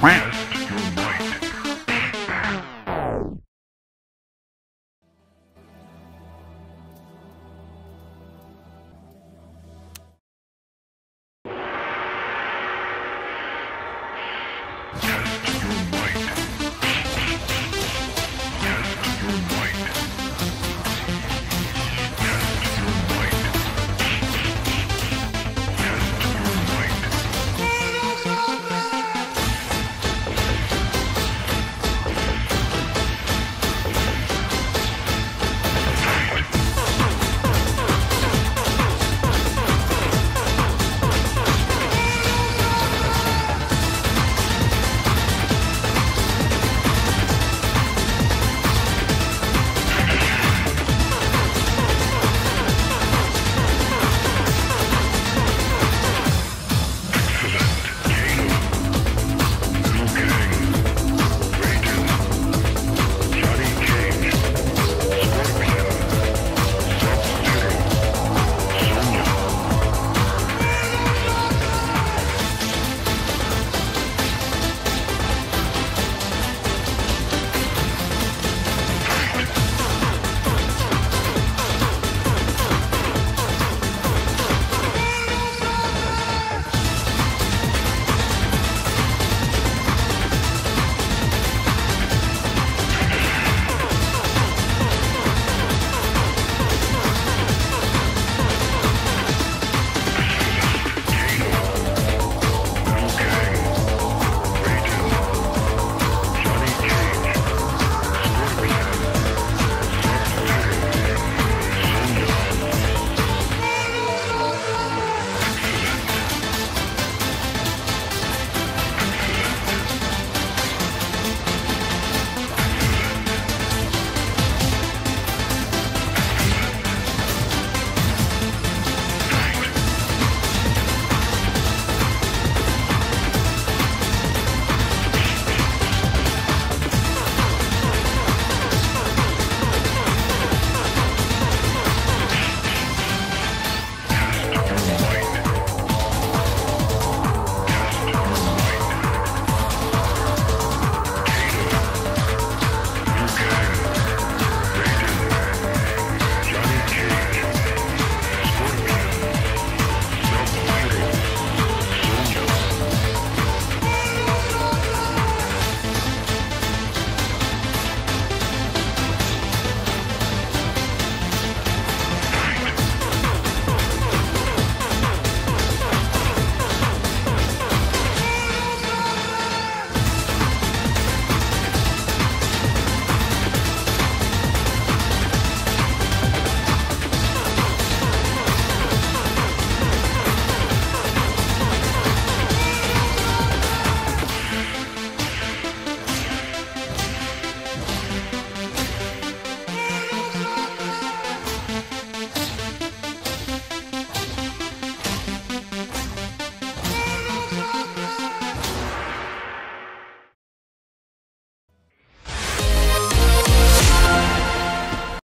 Test your might.